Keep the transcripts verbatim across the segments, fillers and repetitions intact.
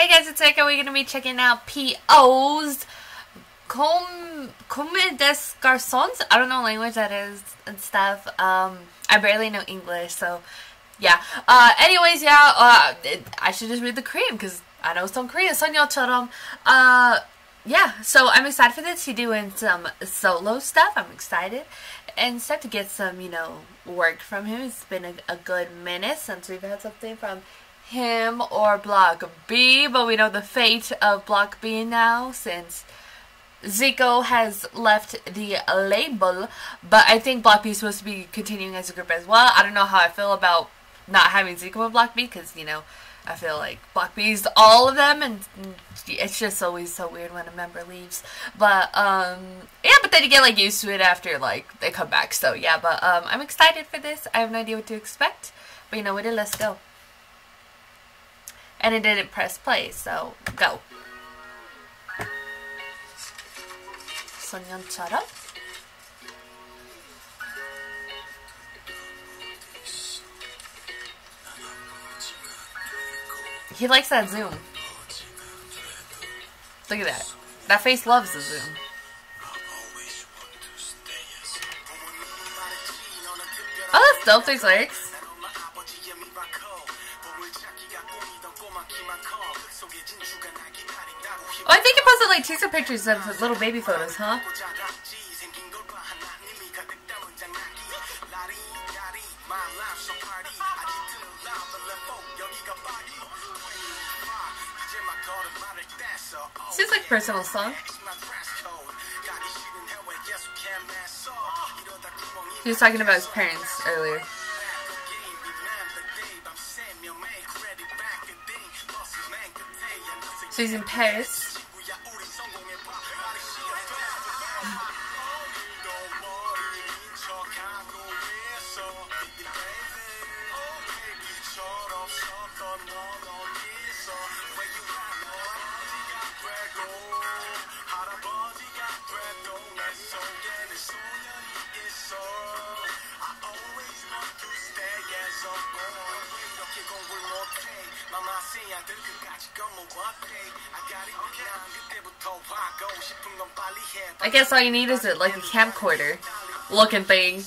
Hey guys, it's Erika. We're going to be checking out P O's Comme, Comme des Garçons. I don't know what language that is and stuff. Um, I barely know English, so yeah. Uh, anyways, yeah, uh, it, I should just read the Korean because I know some Korean. Uh, yeah, so I'm excited for this. He's doing some solo stuff. I'm excited. And start to get some, you know, work from him. It's been a, a good minute since we've had something from him or Block B, but we know the fate of Block B now since Zico has left the label. But I think Block B is supposed to be continuing as a group as well. I don't know how I feel about not having Zico with Block B because, you know, I feel like Block B is all of them, and it's just always so weird when a member leaves. But um, yeah, but then you get like used to it after like they come back. So yeah, but um, I'm excited for this. I have no idea what to expect, but you know what? Let's go. And it didn't press play, so go. 소년처럼. He likes that zoom. Look at that. That face loves the zoom. Oh, that's dope, these lyrics. Oh, I think he posted like teaser pictures of his little baby photos, huh? Seems like a personal song. He was talking about his parents earlier. So he's in Paris. I guess all you need is it like a camcorder looking thing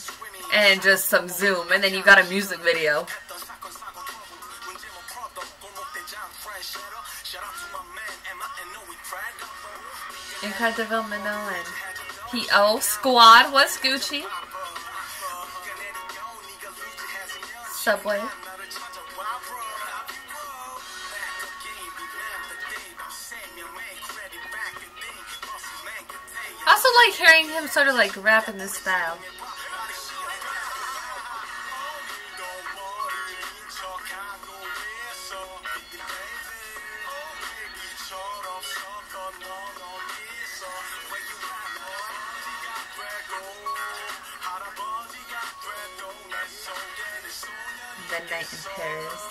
and just some zoom, and then you got a music video. Incredible Minoan and P O Squad. What's Gucci? Subway. I also like hearing him sort of like rap in this style. Midnight in Paris.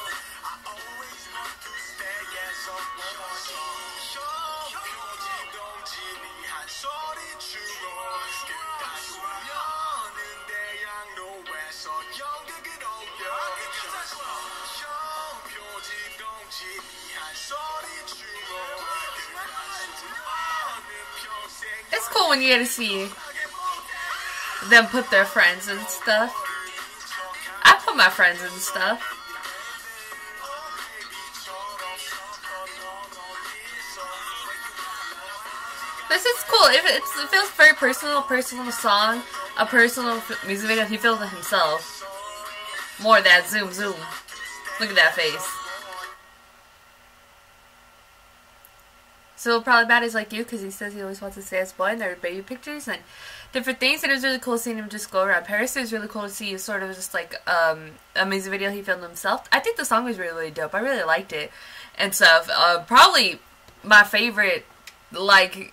It's cool when you get to see them put their friends and stuff. I put my friends and stuff. This is cool. It, it's, it feels very personal, a personal song, a personal music video. He feels it himself. More of that zoom zoom. Look at that face. So probably baddies like you, because he says he always wants to stay as boy, and there are baby pictures and different things. And it was really cool seeing him just go around Paris. It was really cool to see sort of just like um, a music video he filmed himself. I think the song was really, really dope. I really liked it and stuff. Uh, probably my favorite, like,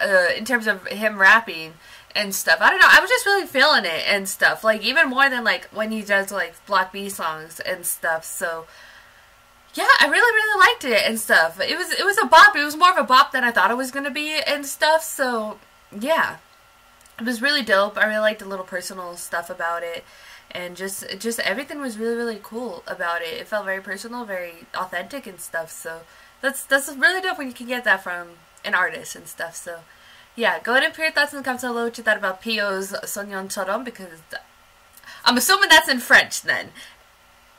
uh, in terms of him rapping and stuff. I don't know. I was just really feeling it and stuff. Like, even more than like when he does like Block B songs and stuff. So yeah, I really, really liked it and stuff. It was it was a bop. It was more of a bop than I thought it was going to be and stuff. So yeah, it was really dope. I really liked the little personal stuff about it and just just everything was really, really cool about it. It felt very personal, very authentic and stuff. So that's that's really dope when you can get that from an artist and stuff. So yeah, go ahead and put your thoughts in the comments below what you thought about Pio's Soñon Choron, because I'm assuming that's in French then,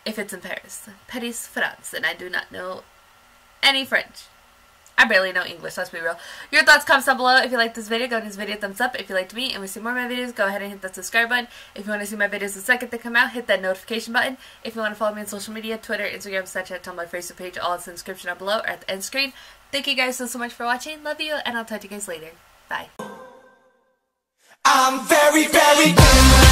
if it's in Paris. Paris, France, and I do not know any French. I barely know English, let's be real. Your thoughts, comments down below. If you liked this video, go ahead and give this video a thumbs up. If you liked me and want to see more of my videos, go ahead and hit that subscribe button. If you want to see my videos the second they come out, hit that notification button. If you want to follow me on social media, Twitter, Instagram, Snapchat, Tumblr, Facebook page, all in the description down below or at the end screen. Thank you guys so, so much for watching. Love you, and I'll talk to you guys later. Bye. I'm very, very good.